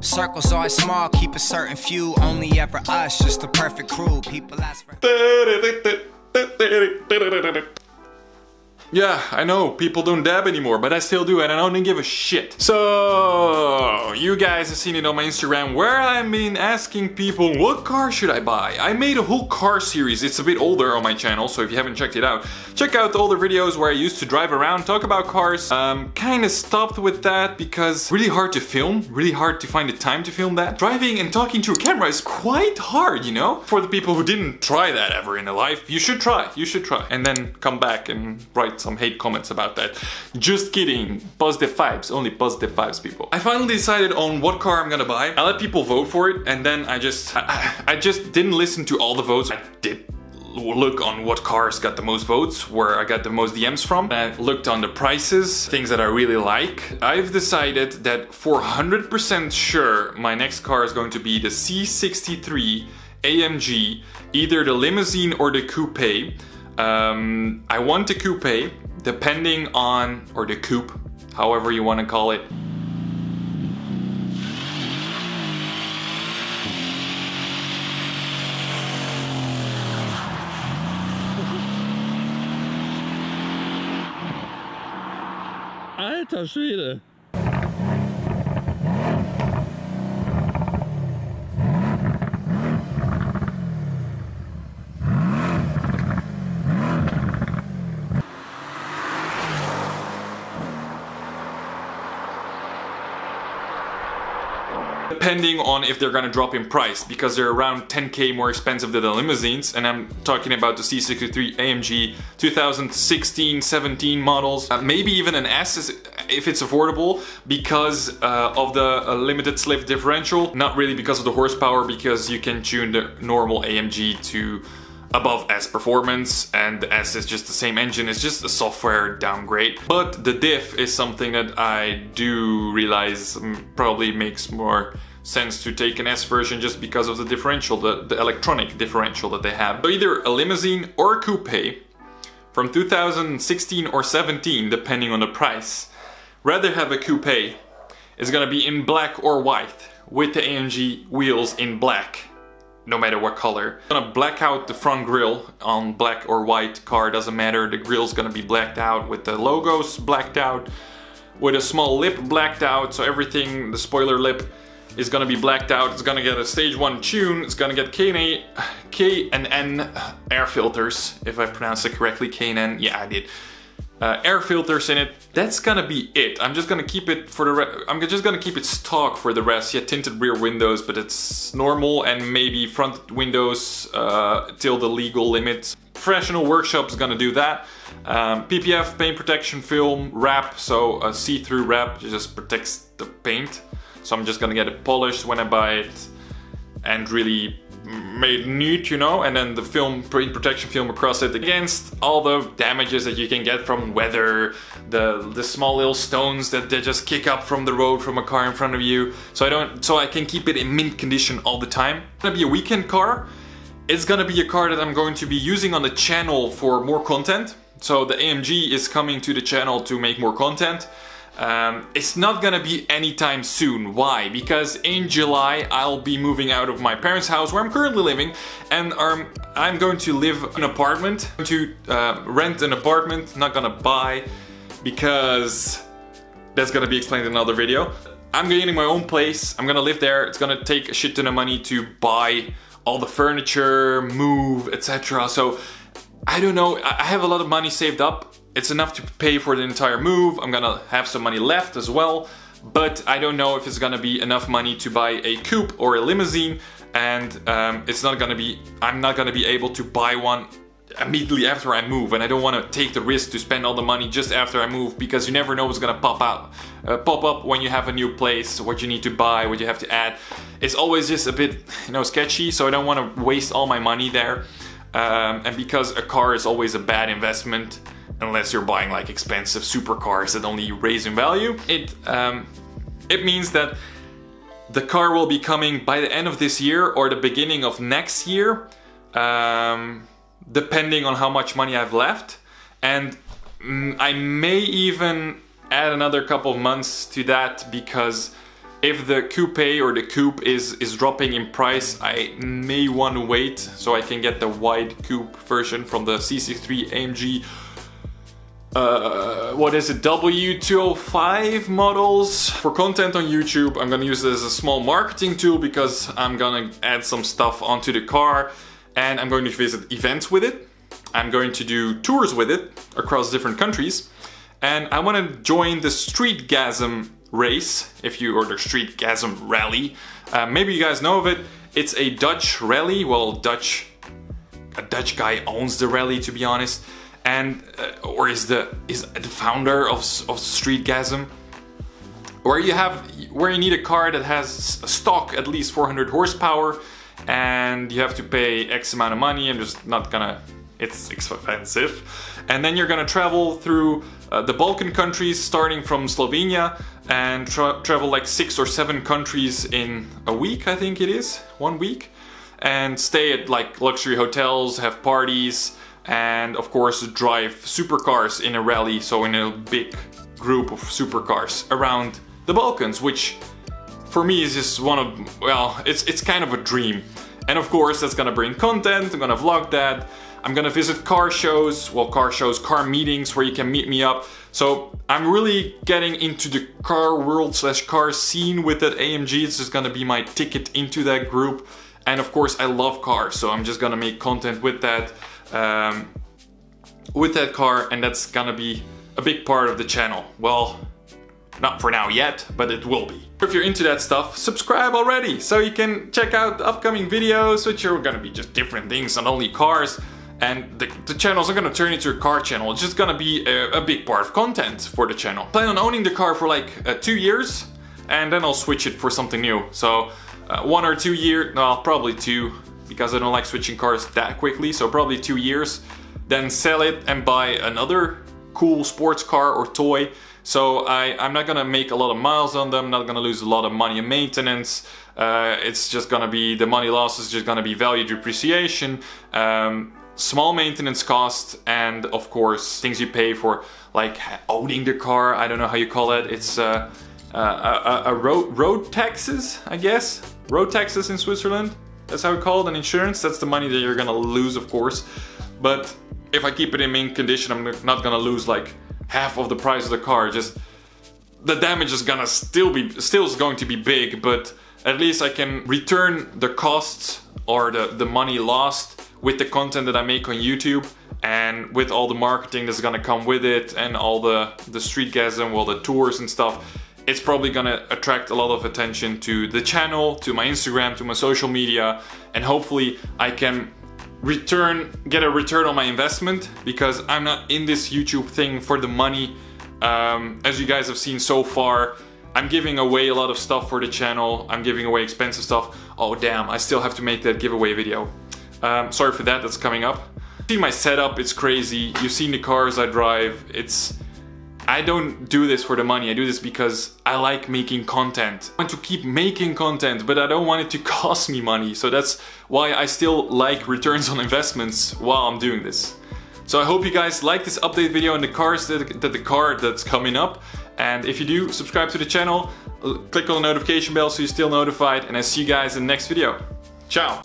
Circles always small, keep a certain few, only ever us, just the perfect crew. People ask for... Yeah, I know, people don't dab anymore, but I still do, and I don't give a shit. So, you guys have seen it on my Instagram, where I've been asking people, what car should I buy? I made a whole car series, it's a bit older on my channel, so if you haven't checked it out, check out the older videos where I used to drive around, talk about cars. Kinda stopped with that, because really hard to film, really hard to find the time to film that. Driving and talking to a camera is quite hard, you know? For the people who didn't try that ever in their life, you should try. And then come back and write some hate comments about that. Just kidding. Positive vibes. Only positive vibes, people. I finally decided on what car I'm gonna buy. I let people vote for it, and then I just didn't listen to all the votes. I did look on what cars got the most votes, where I got the most DMs from. I looked on the prices, things that I really like. I've decided that for 100% sure my next car is going to be the C63 AMG, either the limousine or the coupe. I want the coupe, depending on, or the coupe, however you want to call it. Alter Schwede. Depending on if they're gonna drop in price, because they're around 10k more expensive than the limousines, and I'm talking about the C63 AMG 2016-17 models, maybe even an S if it's affordable, because of the limited slip differential, not really because of the horsepower, because you can tune the normal AMG to above S performance, and the S is just the same engine, it's just a software downgrade. But the diff is something that I do realize probably makes more sense to take an S version, just because of the differential, the electronic differential that they have. So either a limousine or a coupe from 2016 or 17, depending on the price. Rather have a coupe. It's gonna be in black or white, with the AMG wheels in black. No matter what color. I'm gonna black out the front grille on black or white car, doesn't matter. The grille's gonna be blacked out with the logos blacked out, with a small lip blacked out, so everything, the spoiler lip is gonna be blacked out. It's gonna get a stage 1 tune, it's gonna get K&N air filters, if I pronounced it correctly, K&N, yeah I did. Air filters in it. That's gonna be it. I'm just gonna keep it for the I'm just gonna keep it stock for the rest. Yeah, tinted rear windows, but it's normal, and maybe front windows till the legal limits. Professional workshop's gonna do that. PPF, paint protection film wrap, so a see-through wrap just protects the paint. So I'm just gonna get it polished when I buy it, and really made neat, you know, and then the film, paint protection film across it, against all the damages that you can get from weather, the small little stones that they just kick up from the road from a car in front of you. So I can keep it in mint condition all the time. It's gonna be a weekend car. It's gonna be a car that I'm going to be using on the channel for more content. So the AMG is coming to the channel to make more content. It's not gonna be anytime soon. Why? Because in July I'll be moving out of my parents' house where I'm currently living, and I'm going to live in an apartment, to rent an apartment, not gonna buy, because that's gonna be explained in another video. I'm getting my own place, I'm gonna live there, it's gonna take a shit ton of money to buy all the furniture, move, etc. So I don't know, I have a lot of money saved up. It's enough to pay for the entire move. I'm gonna have some money left as well, but I don't know if it's gonna be enough money to buy a coupe or a limousine, and I'm not gonna be able to buy one immediately after I move, and I don't want to take the risk to spend all the money just after I move, because you never know what's gonna pop up when you have a new place, what you need to buy, what you have to add. It's always just a bit, you know, sketchy, so I don't want to waste all my money there, and because a car is always a bad investment, unless you're buying like expensive supercars that only raise in value. It means that the car will be coming by the end of this year or the beginning of next year, depending on how much money I've left. And I may even add another couple of months to that, because If the coupe or the coupe is dropping in price, I may want to wait so I can get the wide coupe version from the C63 AMG W205 models. For content on YouTube, I'm gonna use this as a small marketing tool because I'm gonna add some stuff onto the car, and I'm going to visit events with it. I'm going to do tours with it across different countries, and I want to join the Streetgasm race, or the Streetgasm rally. Maybe you guys know of it. It's a Dutch rally. Well, a Dutch guy owns the rally, to be honest, and or is the founder of Streetgasm, where you need a car that has a stock at least 400 horsepower, and you have to pay X amount of money. I'm just not gonna. It's expensive. And then you're gonna travel through the Balkan countries, starting from Slovenia, and travel like 6 or 7 countries in a week, I think it is, 1 week, and stay at like luxury hotels, have parties, and of course drive supercars in a rally, so in a big group of supercars around the Balkans, which for me is just one of, well, it's kind of a dream. And of course that's gonna bring content, I'm gonna vlog that. I'm gonna visit car shows, car meetings where you can meet me up. So I'm really getting into the car world / car scene with that AMG. It's just gonna be my ticket into that group. And of course I love cars, so I'm just gonna make content with that car, and that's gonna be a big part of the channel. Well, not for now yet, but it will be. If you're into that stuff, subscribe already so you can check out the upcoming videos, which are gonna be just different things, not only cars. And the channel's not gonna turn into a car channel, it's just gonna be a big part of content for the channel. I plan on owning the car for like 2 years, and then I'll switch it for something new. So 1 or 2 years, well, probably 2, because I don't like switching cars that quickly, so probably 2 years, then sell it and buy another cool sports car or toy. So I'm not gonna make a lot of miles on them, not gonna lose a lot of money in maintenance. It's just gonna be, the money loss is just gonna be value depreciation, small maintenance costs, and of course things you pay for like owning the car. I don't know how you call it. It's road taxes, I guess. Road taxes in Switzerland, that's how we call it, and insurance. That's the money that you're gonna lose, of course. But if I keep it in mint condition, I'm not gonna lose like half of the price of the car. Just the damage is gonna still going to be big, but at least I can return the costs or the money lost with the content that I make on YouTube, and with all the marketing that's gonna come with it, and all the Streetgasm, well, the tours and stuff. It's probably gonna attract a lot of attention to the channel, to my Instagram, to my social media, and hopefully I can get a return on my investment, because I'm not in this YouTube thing for the money. As you guys have seen so far, I'm giving away a lot of stuff for the channel, I'm giving away expensive stuff. Oh damn, I still have to make that giveaway video. Sorry for that, that's coming up. See my setup, it's crazy. You've seen the cars I drive. I don't do this for the money, I do this because I like making content. I want to keep making content, but I don't want it to cost me money. So that's why I still like returns on investments while I'm doing this. So I hope you guys like this update video on the cars, the car that's coming up. And if you do, subscribe to the channel, click on the notification bell so you're still notified, and I see you guys in the next video. Ciao!